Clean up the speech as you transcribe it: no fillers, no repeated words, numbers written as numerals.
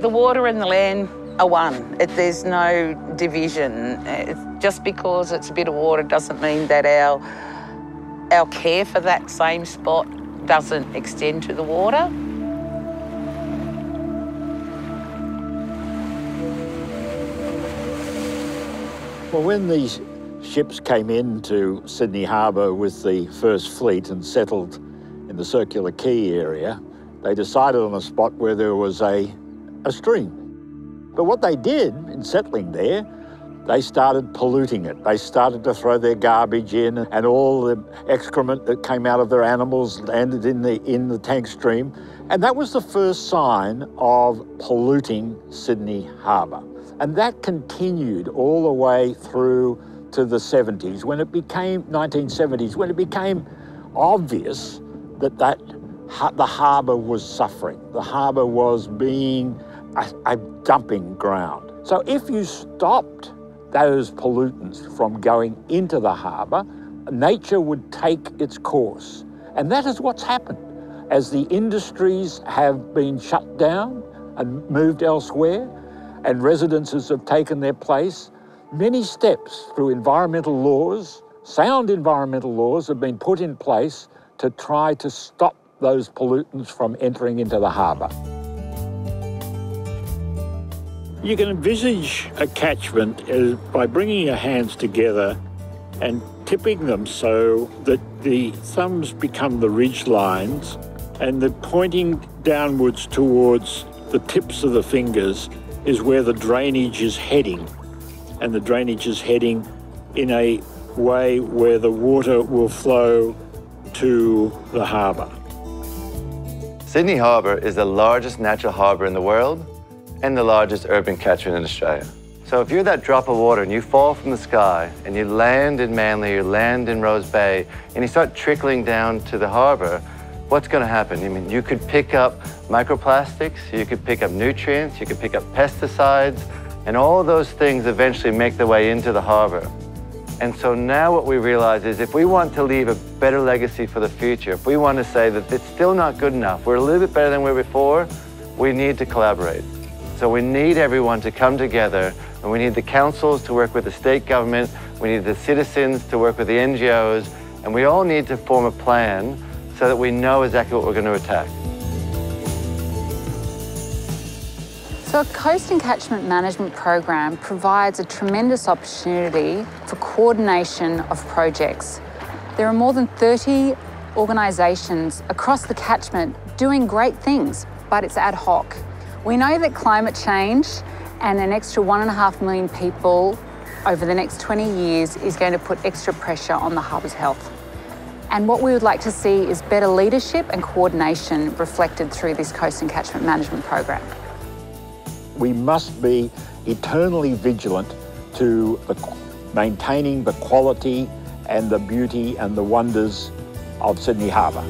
The water and the land are one. There's no division. Just because it's a bit of water doesn't mean that our care for that same spot doesn't extend to the water. Well, when these ships came into Sydney Harbour with the First Fleet and settled in the Circular Quay area, they decided on a spot where there was a stream. But what they did in settling there, they started polluting it. They started to throw their garbage in, and all the excrement that came out of their animals landed in the tank stream. And that was the first sign of polluting Sydney Harbour. And that continued all the way through to the 70s, when it became, 1970s, when it became obvious that the harbour was suffering. The harbour was being a dumping ground. So if you stopped those pollutants from going into the harbour, nature would take its course. And that is what's happened. As the industries have been shut down and moved elsewhere, and residences have taken their place, many steps through environmental laws, sound environmental laws, have been put in place to try to stop those pollutants from entering into the harbour. You can envisage a catchment by bringing your hands together and tipping them so that the thumbs become the ridge lines, and the pointing downwards towards the tips of the fingers is where the drainage is heading. And the drainage is heading in a way where the water will flow to the harbour. Sydney Harbour is the largest natural harbour in the world and the largest urban catchment in Australia. So if you're that drop of water and you fall from the sky and you land in Manly, you land in Rose Bay, and you start trickling down to the harbour, what's going to happen? I mean, you could pick up microplastics, you could pick up nutrients, you could pick up pesticides, and all those things eventually make their way into the harbour. And so now what we realize is, if we want to leave a better legacy for the future, if we want to say that it's still not good enough, we're a little bit better than we were before, we need to collaborate. So we need everyone to come together, and we need the councils to work with the state government, we need the citizens to work with the NGOs, and we all need to form a plan so that we know exactly what we're going to attack. So a coast and catchment management program provides a tremendous opportunity for coordination of projects. There are more than 30 organisations across the catchment doing great things, but it's ad hoc. We know that climate change and an extra 1.5 million people over the next 20 years is going to put extra pressure on the harbour's health. And what we would like to see is better leadership and coordination reflected through this Coast and Catchment Management Program. We must be eternally vigilant to maintaining the quality and the beauty and the wonders of Sydney Harbour.